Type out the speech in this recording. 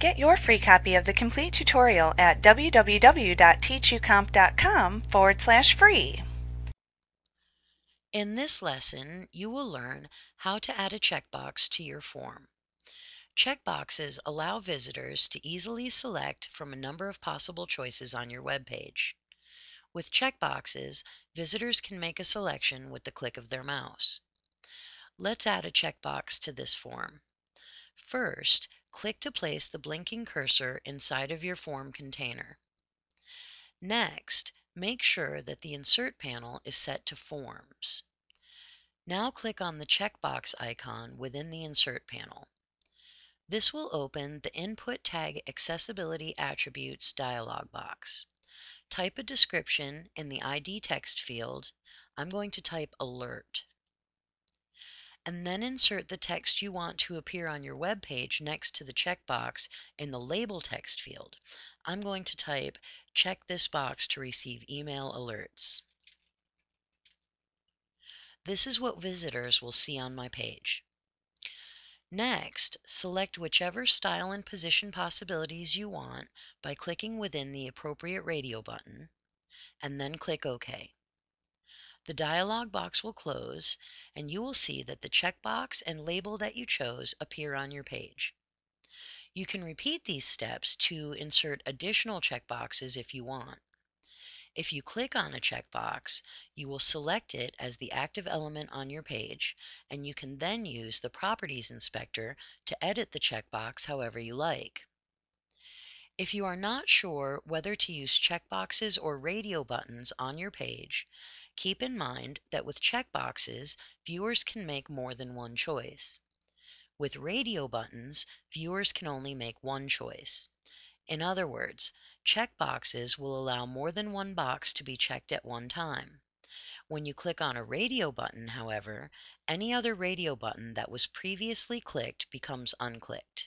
Get your free copy of the complete tutorial at www.teachucomp.com/free. In this lesson, you will learn how to add a checkbox to your form. Checkboxes allow visitors to easily select from a number of possible choices on your web page. With checkboxes, visitors can make a selection with the click of their mouse. Let's add a checkbox to this form. First, click to place the blinking cursor inside of your form container. Next, make sure that the Insert panel is set to Forms. Now click on the checkbox icon within the Insert panel. This will open the Input Tag Accessibility Attributes dialog box. Type a description in the ID text field. I'm going to type Alert. And then insert the text you want to appear on your web page next to the checkbox in the Label text field. I'm going to type, "Check this box to receive email alerts." This is what visitors will see on my page. Next, select whichever style and position possibilities you want by clicking within the appropriate radio button, and then click OK. The dialog box will close, and you will see that the checkbox and label that you chose appear on your page. You can repeat these steps to insert additional checkboxes if you want. If you click on a checkbox, you will select it as the active element on your page, and you can then use the Properties Inspector to edit the checkbox however you like. If you are not sure whether to use checkboxes or radio buttons on your page, keep in mind that with checkboxes, viewers can make more than one choice. With radio buttons, viewers can only make one choice. In other words, checkboxes will allow more than one box to be checked at one time. When you click on a radio button, however, any other radio button that was previously clicked becomes unclicked.